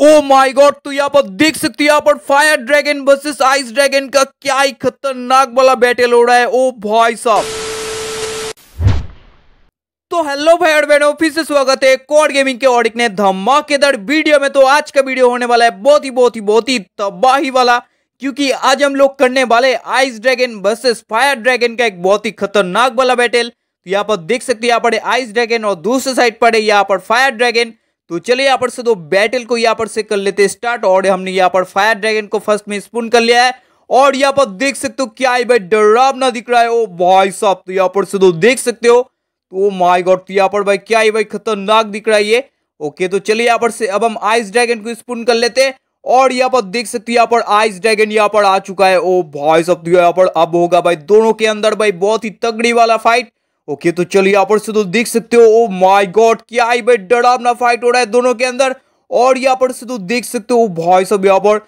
Oh my God, तो यहाँ पर देख सकते हो यहाँ पर fire dragon versus ice dragon का क्या ही खतरनाक वाला बैटल हो रहा है। ओ भाई साहब, तो हेलो भाई और बहनों, फिर से स्वागत है कॉड गेमिंग के और एक नए धमाकेदार वीडियो में। तो आज का वीडियो होने वाला है बहुत ही तबाही वाला, क्योंकि आज हम लोग करने वाले ice dragon versus fire dragon का एक बहुत ही खतरनाक वाला बैटल। तो यहाँ पर देख सकते हैं यहाँ पर आइस ड्रैगन और दूसरे साइड पर है यहाँ पर फायर ड्रैगन। तो चलिए यहाँ पर से दो बैटल को यहाँ पर से कर लेते हैं स्टार्ट। और हमने यहाँ पर फायर ड्रैगन को फर्स्ट में स्पून कर लिया है और यहाँ पर देख सकते हो क्या ही भाई डरावना दिख रहा है। ओ भाई साहब, तो यहाँ पर से दो देख सकते हो, ओ माय गॉड, तो यहाँ पर भाई क्या ही भाई खतरनाक दिख रहा है ये। ओके, तो चलिए यहाँ पर से अब हम आइस ड्रैगन को स्पून कर लेते हैं और यहाँ पर देख सकते हो यहाँ पर आइस ड्रैगन यहाँ पर आ चुका है। ओ भाई साहब, यहाँ पर अब होगा भाई दोनों के अंदर भाई बहुत ही तगड़ी वाला फाइट। ओके, तो चलिए यहाँ पर से तो देख सकते हो, ओ माय गॉड, क्या ही भाई डरावना फाइट हो रहा है दोनों के अंदर। और यहाँ पर से तो देख सकते हो, ओ भाई साहब, यहाँ पर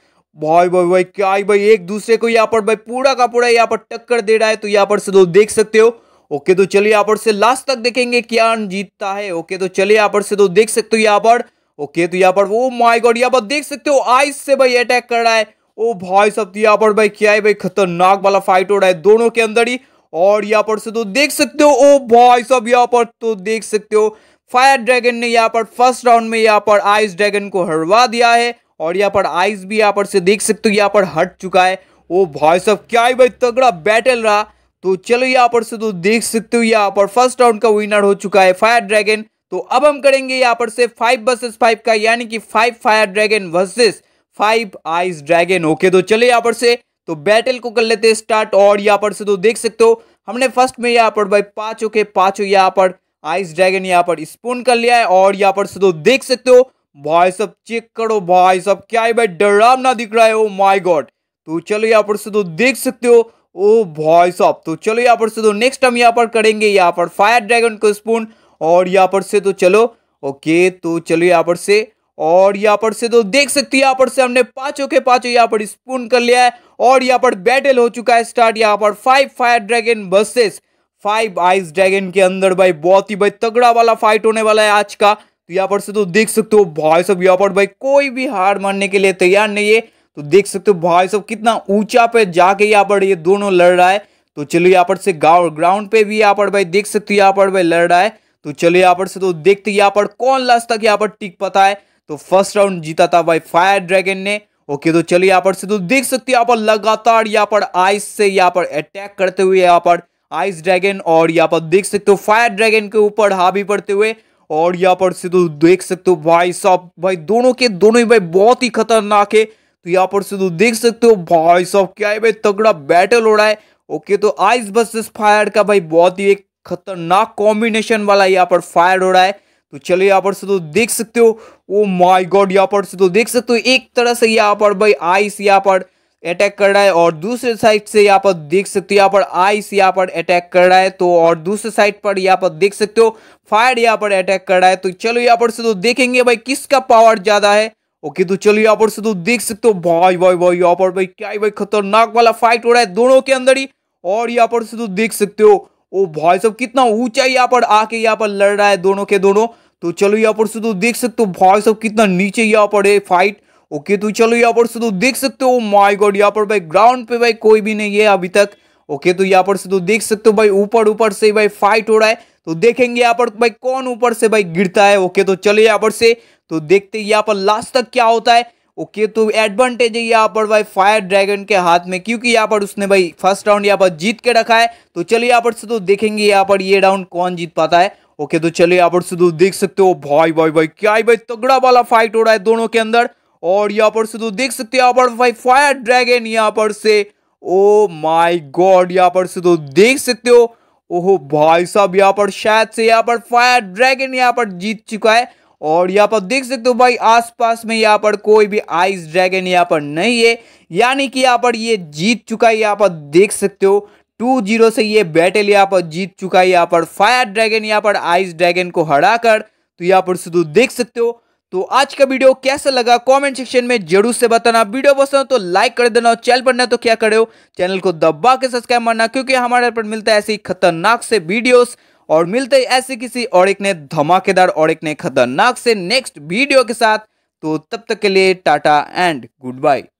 भाई भाई भाई क्या ही भाई एक दूसरे को यहाँ पर भाई पूरा का पूरा यहाँ पर टक्कर दे रहा है। तो यहाँ पर से तो देख सकते हो। ओके, तो चलिए यहाँ पर से लास्ट तक देखेंगे क्या जीतता है। ओके, तो चलिए यहाँ पर से तो देख सकते हो यहाँ पर। ओके, तो यहाँ पर वो माय गॉड, यहाँ पर देख सकते हो आइस से भाई अटैक कर रहा है। ओ भाई साहब, यहाँ पर भाई क्या है भाई खतरनाक वाला फाइट हो रहा है दोनों के अंदर ही। और यहाँ पर से तो देख सकते हो, ओ भाई साहब, यहाँ पर तो देख सकते हो फायर ड्रैगन ने यहाँ पर फर्स्ट राउंड में यहाँ पर आइस ड्रैगन को हरवा दिया है। और यहाँ पर आइस भी यहाँ पर से देख सकते हो यहाँ पर हट चुका है। ओ भाई साहब, क्या ही भाई तगड़ा बैटल रहा। तो चलो यहाँ पर से तो देख सकते हो यहाँ पर फर्स्ट राउंड का विनर हो चुका है फायर ड्रैगन। तो अब हम करेंगे यहाँ पर से 5 वर्सेस 5 का, यानी कि 5 fire dragon versus 5 ice dragon. Okay, तो चले यहाँ पर से तो बैटल को कर लेते हैं स्टार्ट। और यहाँ पर से तो देख सकते हो हमने फर्स्ट में यहाँ पर भाई पांचों यहाँ पर आइस ड्रैगन यहाँ पर स्पून कर लिया है। और यहाँ पर से तो देख सकते हो भाई साहब, चेक करो भाई साहब, क्या है भाई डरावना दिख रहा है। ओ माय गॉड, तो चलो यहाँ पर से तो देख सकते हो, ओ भाई साहब। तो चलो यहाँ पर से तो नेक्स्ट हम यहाँ पर करेंगे यहाँ पर फायर ड्रैगन को स्पून। और यहाँ पर से तो चलो, ओके, तो चलो यहाँ पर से और यहाँ पर से तो देख सकते हो यहाँ पर से हमने पांचों यहाँ पर स्पून कर लिया है। और यहाँ पर बैटल हो चुका है स्टार्ट यहाँ पर 5 fire dragon versus 5 ice dragon के अंदर। भाई बहुत ही भाई तगड़ा वाला फाइट होने वाला है आज का। तो यहाँ पर से तो देख सकते हो भाई साहब, यहाँ पर भाई कोई भी हार मानने के लिए तैयार नहीं है। तो देख सकते हो भाई साहब कितना ऊंचा पे जाके यहाँ पर ये दोनों लड़ रहा है। तो चलो यहाँ पर से ग्राउंड पे भी यहाँ पर भाई देख सकते हो यहाँ पर भाई लड़ रहा है। तो चलो यहाँ पर से तो देखते यहाँ पर कौन लास्ट तक यहाँ पर टिक पाता है। तो फर्स्ट राउंड जीता था भाई फायर ड्रैगन ने। ओके, तो चलिए यहाँ पर से तो देख सकते हो यहाँ पर लगातार यहाँ पर आइस से यहाँ पर अटैक करते हुए यहाँ पर आइस ड्रैगन। और यहाँ पर देख सकते हो फायर ड्रैगन के ऊपर हावी पड़ते हुए। और यहाँ पर से तो देख सकते हो भाई साहब, भाई दोनों के दोनों ही भाई बहुत ही खतरनाक है। तो यहाँ पर से तो देख सकते हो भाई साहब, क्या है भाई तगड़ा बैटल हो रहा है। ओके, तो आइस वर्सेस फायर का भाई बहुत ही एक खतरनाक कॉम्बिनेशन वाला यहाँ पर फायर हो रहा है। तो चलिए यहाँ पर से तो देख सकते हो, ओ माय गॉड, यहाँ पर से तो देख सकते हो एक तरह से यहाँ पर भाई आइस यहाँ पर अटैक कर रहा है। और दूसरे साइड से यहाँ पर देख सकते हो यहाँ पर आइस यहाँ पर अटैक कर रहा है। तो और दूसरे साइड पर यहाँ पर देख सकते हो फायर यहाँ पर अटैक कर रहा है। तो चलो यहाँ पर से तो देखेंगे भाई किसका पावर ज्यादा है। ओके, तो चलो यहाँ पर से तो देख सकते हो भाई भाई भाई यहाँ पर भाई क्या भाई खतरनाक वाला फाइट हो रहा है दोनों के अंदर ही। और यहाँ पर से तो देख सकते हो, ओ भाई साहब, कितना ऊंचा यहाँ पर आके यहाँ पर लड़ रहा है दोनों के दोनों। तो चलो यहाँ पर से तो देख सकते हो भाई साहब कितना नीचे यहाँ पर है फाइट। ओके, तो चलो यहाँ पर से तो देख सकते हो, माय गॉड, यहाँ पर भाई ग्राउंड पे भाई कोई भी नहीं है अभी तक। ओके, तो यहाँ पर से तो देख सकते हो भाई ऊपर से भाई फाइट हो रहा है। तो देखेंगे यहाँ पर भाई कौन ऊपर से भाई गिरता है। ओके, तो चलो यहाँ पर से तो देखते हैं यहाँ पर लास्ट तक क्या होता है। ओके, तो एडवांटेज है यहाँ पर भाई फायर ड्रैगन के हाथ में, क्योंकि यहाँ पर उसने भाई फर्स्ट राउंड यहाँ पर जीत के रखा है। तो चलिए यहाँ पर से तो देखेंगे यहाँ पर ये राउंड कौन जीत पाता है। ओके, तो चलिए यहाँ पर से तो देख सकते हो भाई भाई भाई क्या भाई तगड़ा वाला फाइट हो रहा है दोनों के अंदर। और यहाँ पर से तो देख सकते हो यहाँ पर भाई फायर ड्रैगन यहाँ पर से, ओ माय गॉड, यहाँ पर से तो देख सकते हो, ओहो भाई साहब, यहाँ पर शायद से यहाँ पर फायर ड्रैगन यहाँ पर जीत चुका है। और यहाँ पर देख सकते हो भाई आसपास में यहाँ पर कोई भी आइस ड्रैगन यहाँ पर नहीं है, यानी कि यहाँ पर ये जीत चुका है। यहाँ पर देख सकते हो 2-0 से ये बैटल यहाँ पर जीत चुका है यहाँ पर फायर ड्रैगन यहाँ पर आइस ड्रैगन को हराकर। तो यहाँ पर शुद्ध देख सकते हो। तो आज का वीडियो कैसा लगा कमेंट सेक्शन में जरूर से बताना। वीडियो पसंद हो तो लाइक कर देना और चैनल पर नए तो क्या करे हो चैनल को दबा के सब्सक्राइब करना, क्योंकि हमारे पर मिलता है ऐसी खतरनाक से वीडियोस और मिलते हैं ऐसे किसी और एक नए धमाकेदार और एक नए खतरनाक से नेक्स्ट वीडियो के साथ। तो तब तक के लिए टाटा एंड गुड बाय।